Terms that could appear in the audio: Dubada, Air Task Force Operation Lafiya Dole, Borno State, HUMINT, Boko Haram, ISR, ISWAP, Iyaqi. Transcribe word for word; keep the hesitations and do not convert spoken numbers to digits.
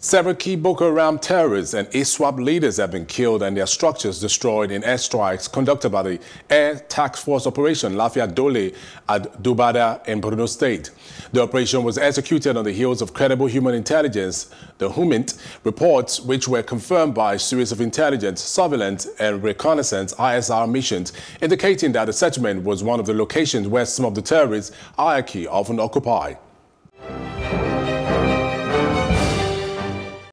Several key Boko Haram terrorists and I S W A P leaders have been killed and their structures destroyed in airstrikes conducted by the Air Task Force Operation Lafiya Dole at Dubada in Borno State. The operation was executed on the heels of credible human intelligence, the HUMINT, reports which were confirmed by a series of intelligence, surveillance and reconnaissance I S R missions, indicating that the settlement was one of the locations where some of the terrorists, Iyaqi, often occupy.